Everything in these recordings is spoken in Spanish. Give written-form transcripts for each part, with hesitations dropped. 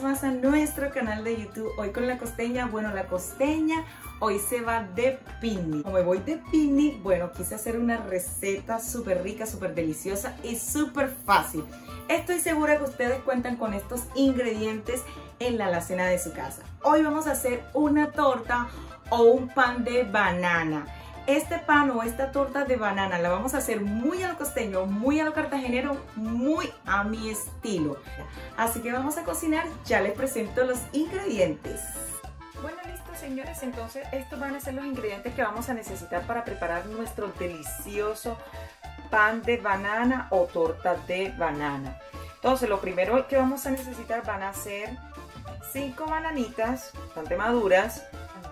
vez más a nuestro canal de YouTube. Hoy con la Costeña. Bueno, la Costeña hoy se va de picnic. Como me voy de picnic, bueno, quise hacer una receta súper rica, súper deliciosa y súper fácil. Estoy segura que ustedes cuentan con estos ingredientes en la alacena de su casa. Hoy vamos a hacer una torta o un pan de banana. Este pan o esta torta de banana la vamos a hacer muy al costeño, muy al cartagenero, muy a mi estilo. Así que vamos a cocinar, ya les presento los ingredientes. Bueno, listo señores, entonces estos van a ser los ingredientes que vamos a necesitar para preparar nuestro delicioso pan de banana o torta de banana. Entonces lo primero que vamos a necesitar van a ser 5 bananitas bastante maduras,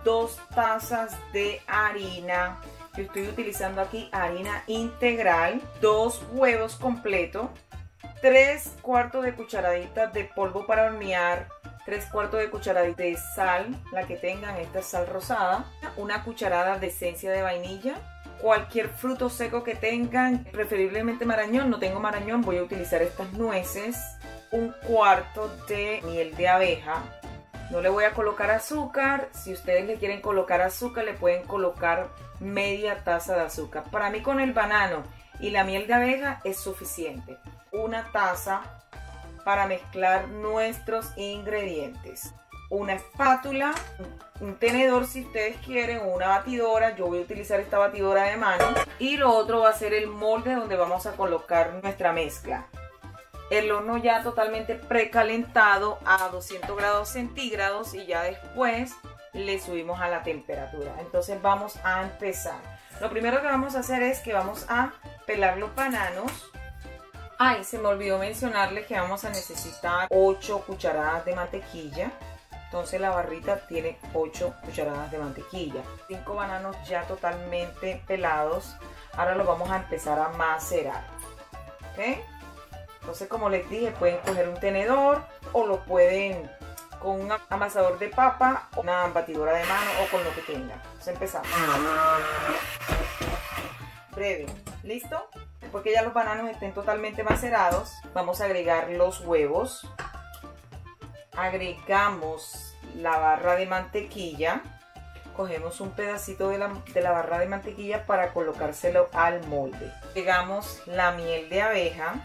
2 tazas de harina. Yo estoy utilizando aquí harina integral, 2 huevos completos, 3 cuartos de cucharadita de polvo para hornear, 3 cuartos de cucharadita de sal, la que tengan, esta es sal rosada, una cucharada de esencia de vainilla, cualquier fruto seco que tengan, preferiblemente marañón. No tengo marañón, voy a utilizar estas nueces, un cuarto de miel de abeja. No le voy a colocar azúcar. Si ustedes le quieren colocar azúcar, le pueden colocar media taza de azúcar. Para mí con el banano y la miel de abeja es suficiente. Una taza para mezclar nuestros ingredientes. Una espátula, un tenedor si ustedes quieren, una batidora. Yo voy a utilizar esta batidora de mano. Y lo otro va a ser el molde donde vamos a colocar nuestra mezcla. El horno ya totalmente precalentado a 200 grados centígrados y ya después le subimos a la temperatura. Entonces vamos a empezar. Lo primero que vamos a hacer es que vamos a pelar los bananos. Ay, se me olvidó mencionarles que vamos a necesitar 8 cucharadas de mantequilla. Entonces la barrita tiene 8 cucharadas de mantequilla. 5 bananos ya totalmente pelados. Ahora los vamos a empezar a macerar. ¿Ok? Entonces, como les dije, pueden coger un tenedor o lo pueden con un amasador de papa, o una batidora de mano o con lo que tengan. Entonces empezamos. Breve. ¿Listo? Después que ya los bananos estén totalmente macerados, vamos a agregar los huevos. Agregamos la barra de mantequilla. Cogemos un pedacito de la barra de mantequilla para colocárselo al molde. Agregamos la miel de abeja.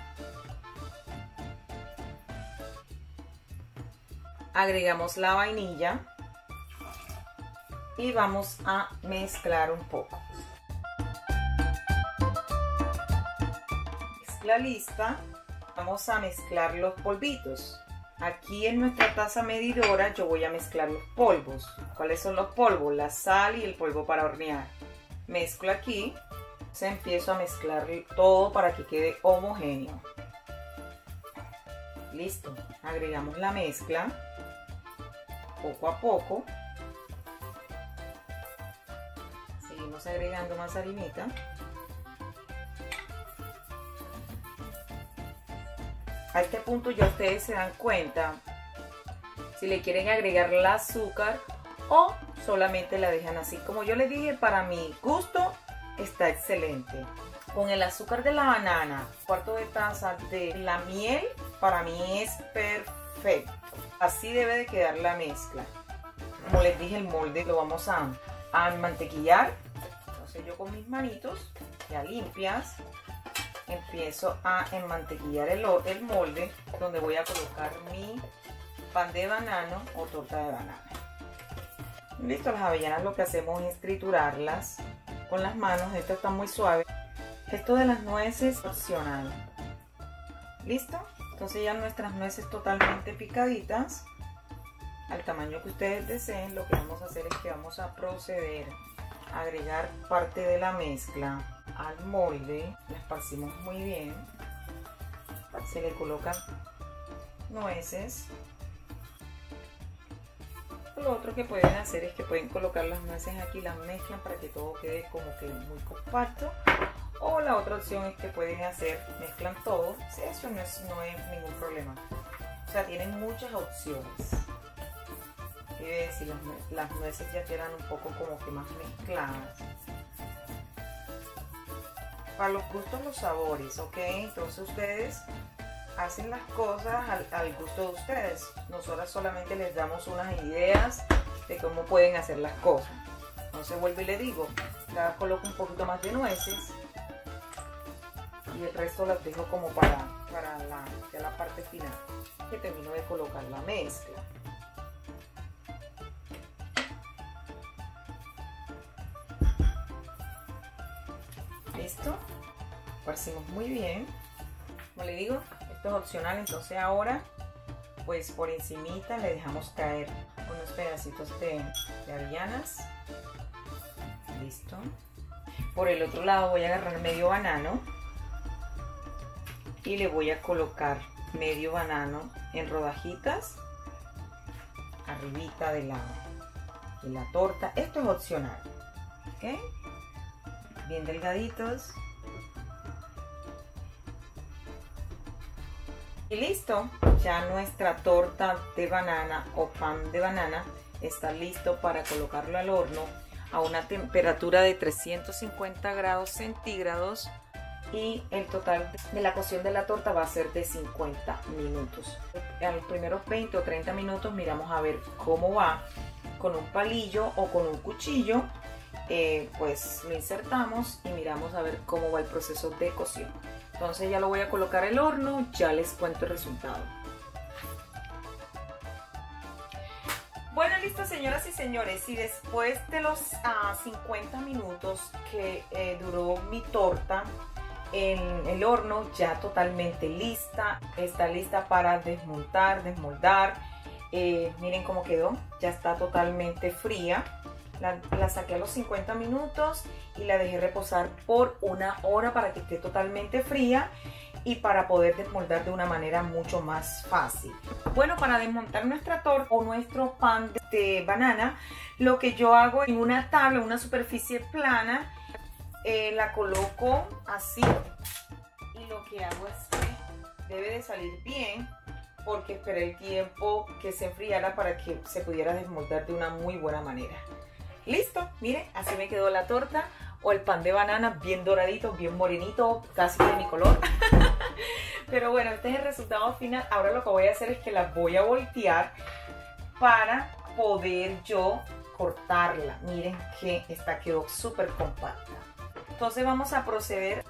Agregamos la vainilla y vamos a mezclar un poco. Mezcla lista. Vamos a mezclar los polvitos. Aquí en nuestra taza medidora yo voy a mezclar los polvos. ¿Cuáles son los polvos? La sal y el polvo para hornear. Mezclo aquí. Entonces empiezo a mezclar todo para que quede homogéneo. Listo. Agregamos la mezcla. Poco a poco seguimos agregando más harinita. A este punto ya ustedes se dan cuenta si le quieren agregar el azúcar o solamente la dejan así. Como yo les dije, para mi gusto está excelente. Con el azúcar de la banana, cuarto de taza de la miel, para mí es perfecto. Así debe de quedar la mezcla. Como les dije, el molde lo vamos a mantequillar. Entonces yo con mis manitos, ya limpias, empiezo a enmantequillar el molde donde voy a colocar mi pan de banano o torta de banana. Listo, las avellanas lo que hacemos es triturarlas con las manos. Esta está muy suave. Esto de las nueces es opcional. ¿Listo? Entonces ya nuestras nueces totalmente picaditas, al tamaño que ustedes deseen, lo que vamos a hacer es que vamos a proceder a agregar parte de la mezcla al molde. La esparcimos muy bien. Se le colocan nueces. Lo otro que pueden hacer es que pueden colocar las nueces aquí, las mezclan para que todo quede como que muy compacto. O la otra opción es que pueden hacer, mezclan todo. Eso no es ningún problema. O sea, tienen muchas opciones. Quiere decir, las nueces ya quedan un poco como que más mezcladas. Para los gustos, los sabores, ¿ok? Entonces ustedes hacen las cosas al gusto de ustedes. Nosotras solamente les damos unas ideas de cómo pueden hacer las cosas. Entonces vuelvo y le digo, la coloco un poquito más de nueces y el resto las dejo como para la parte final, que termino de colocar la mezcla. Listo, partimos muy bien. Como le digo, esto es opcional, entonces ahora pues por encimita le dejamos caer unos pedacitos de avellanas. Listo. Por el otro lado voy a agarrar medio banano y le voy a colocar medio banano en rodajitas arribita de la torta. Esto es opcional, ¿ok? Bien delgaditos. Y listo, ya nuestra torta de banana o pan de banana está listo para colocarlo al horno a una temperatura de 350 grados centígrados y el total de la cocción de la torta va a ser de 50 minutos. A los primeros 20 o 30 minutos miramos a ver cómo va. Con un palillo o con un cuchillo pues lo insertamos y miramos a ver cómo va el proceso de cocción. Entonces ya lo voy a colocar al horno, ya les cuento el resultado. Bueno, listo, señoras y señores, y después de los 50 minutos que duró mi torta en el horno, ya totalmente lista, está lista para desmontar, desmoldar. Miren cómo quedó, ya está totalmente fría. La saqué a los 50 minutos y la dejé reposar por 1 hora para que esté totalmente fría y para poder desmoldar de una manera mucho más fácil. Bueno, para desmontar nuestra torta o nuestro pan de banana, lo que yo hago en una tabla, una superficie plana, la coloco así y lo que hago es que debe de salir bien, porque esperé el tiempo que se enfriara para que se pudiera desmoldar de una muy buena manera. Listo, miren, así me quedó la torta o el pan de banana, bien doradito, bien morenito, casi de mi color. Pero bueno, este es el resultado final. Ahora lo que voy a hacer es que las voy a voltear para poder yo cortarla. Miren que esta quedó súper compacta. Entonces vamos a proceder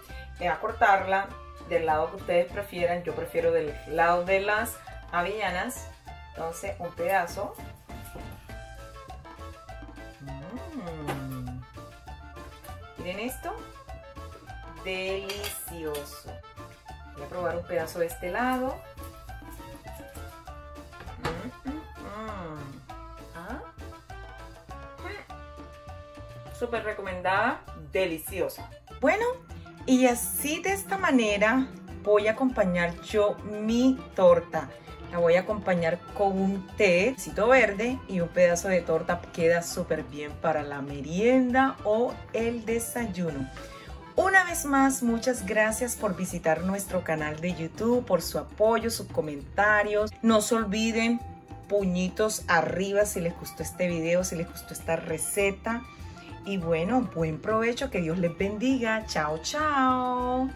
a cortarla del lado que ustedes prefieran. Yo prefiero del lado de las avellanas. Entonces un pedazo. Miren esto, delicioso. Voy a probar un pedazo de este lado. Súper recomendada, deliciosa. Bueno, y así de esta manera voy a acompañar yo mi torta. La voy a acompañar con un tecito verde y un pedazo de torta, queda súper bien para la merienda o el desayuno. Una vez más, muchas gracias por visitar nuestro canal de YouTube, por su apoyo, sus comentarios. No se olviden, puñitos arriba si les gustó este video, si les gustó esta receta. Y bueno, buen provecho, que Dios les bendiga. Chao, chao.